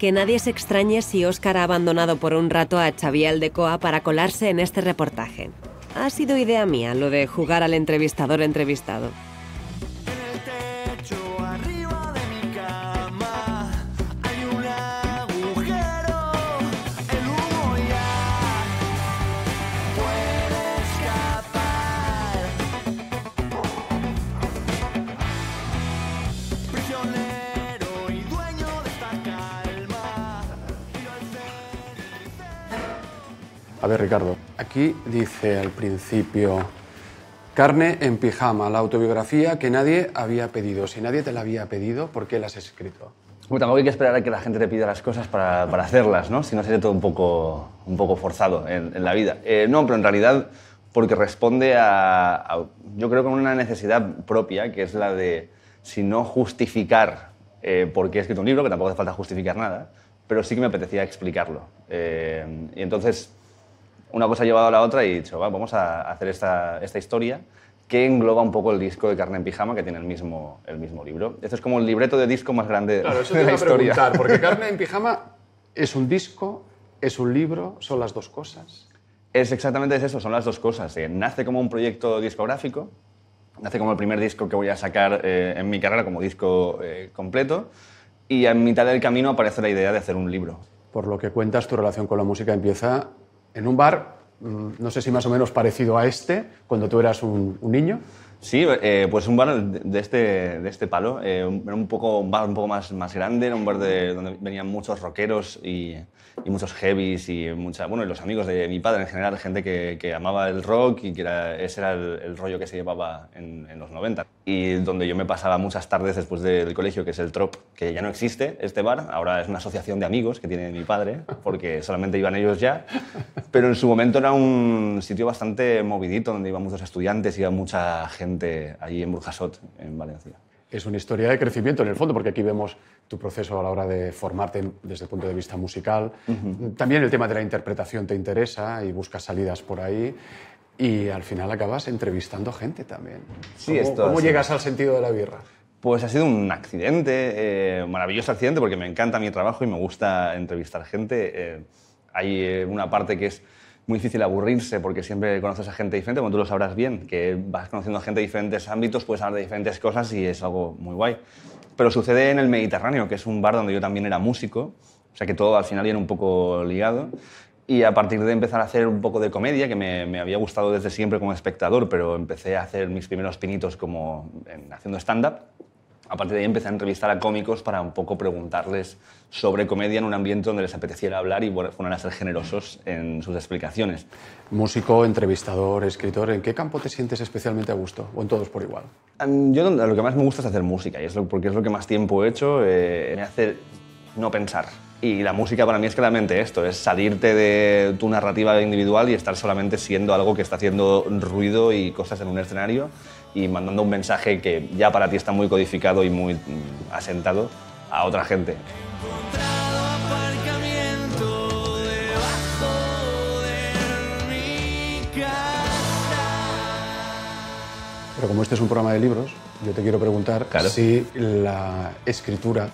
que nadie se extrañe si Óscar ha abandonado por un rato a Xavi Aldecoa para colarse en este reportaje. Ha sido idea mía lo de jugar al entrevistador entrevistado. A ver, Ricardo, aquí dice al principio: Carne en pijama, la autobiografía que nadie había pedido. Si nadie te la había pedido, ¿por qué la has escrito? Bueno, tampoco hay que esperar a que la gente te pida las cosas para hacerlas, ¿no? Si no, sería todo un poco forzado en la vida. No, pero en realidad porque responde a yo creo que una necesidad propia, que es la de, si no justificar por qué he escrito un libro, que tampoco hace falta justificar nada, pero sí que me apetecía explicarlo. Y entonces una cosa ha llevado a la otra y he dicho, vamos a hacer esta historia que engloba un poco el disco de Carne en Pijama, que tiene el mismo libro. Esto es como el libreto de disco más grande, claro, eso de la historia. Claro, porque Carne en Pijama es un disco, es un libro, son las dos cosas. Es exactamente eso, son las dos cosas. Nace como un proyecto discográfico, nace como el primer disco que voy a sacar en mi carrera como disco completo, y en mitad del camino aparece la idea de hacer un libro. Por lo que cuentas, tu relación con la música empieza en un bar, no sé si más o menos parecido a este, cuando tú eras un niño. Sí, pues un bar de este palo. Era un bar un poco más grande, era un bar donde venían muchos rockeros y muchos heavies y bueno, los amigos de mi padre en general, gente que amaba el rock y que ese era el rollo que se llevaba en los 90. Y donde yo me pasaba muchas tardes después del colegio, que es el Trop, que ya no existe este bar, ahora es una asociación de amigos que tiene mi padre, porque solamente iban ellos ya, pero en su momento era un sitio bastante movidito, donde iban muchos estudiantes, iba mucha gente allí en Burjasot, en Valencia. Es una historia de crecimiento en el fondo, porque aquí vemos tu proceso a la hora de formarte desde el punto de vista musical. Uh-huh. También el tema de la interpretación te interesa y buscas salidas por ahí. Y al final acabas entrevistando gente también. Sí, ¿Cómo llegas al sentido de la birra? Pues ha sido un accidente, maravilloso accidente, porque me encanta mi trabajo y me gusta entrevistar gente. Hay una parte que es muy difícil aburrirse, porque siempre conoces a gente diferente, como tú lo sabrás bien, que vas conociendo a gente de diferentes ámbitos, puedes hablar de diferentes cosas y es algo muy guay. Pero sucede en el Mediterráneo, que es un bar donde yo también era músico, o sea que todo al final viene un poco ligado. Y a partir de empezar a hacer un poco de comedia, que me había gustado desde siempre como espectador, pero empecé a hacer mis primeros pinitos como haciendo stand-up, a partir de ahí empecé a entrevistar a cómicos para un poco preguntarles sobre comedia en un ambiente donde les apeteciera hablar y fueran a ser generosos en sus explicaciones. Músico, entrevistador, escritor, ¿en qué campo te sientes especialmente a gusto? ¿O en todos por igual? Yo lo que más me gusta es hacer música, y porque es lo que más tiempo he hecho. Me hace no pensar. Y la música para mí es claramente esto, es salirte de tu narrativa individual y estar solamente siendo algo que está haciendo ruido y cosas en un escenario y mandando un mensaje que ya para ti está muy codificado y muy asentado a otra gente. Pero como este es un programa de libros, yo te quiero preguntar, claro, si la escritura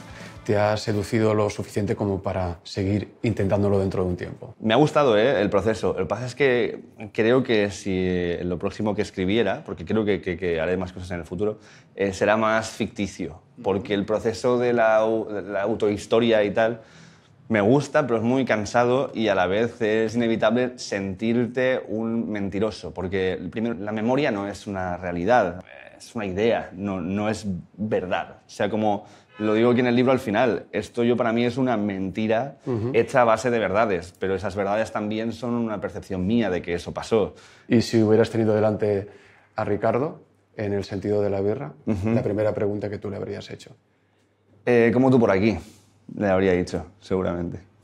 te ha seducido lo suficiente como para seguir intentándolo dentro de un tiempo. Me ha gustado el proceso. Lo que pasa es que creo que si lo próximo que escribiera, porque creo que haré más cosas en el futuro, será más ficticio, porque el proceso de la autohistoria y tal me gusta, pero es muy cansado y a la vez es inevitable sentirte un mentiroso, porque primero, la memoria no es una realidad, es una idea, no es verdad. O sea, como lo digo aquí en el libro al final, esto para mí es una mentira hecha a base de verdades, pero esas verdades también son una percepción mía de que eso pasó. ¿Y si hubieras tenido delante a Ricardo en El Sentido de la Birra, la primera pregunta que tú le habrías hecho? Como tú por aquí, le habría dicho, seguramente.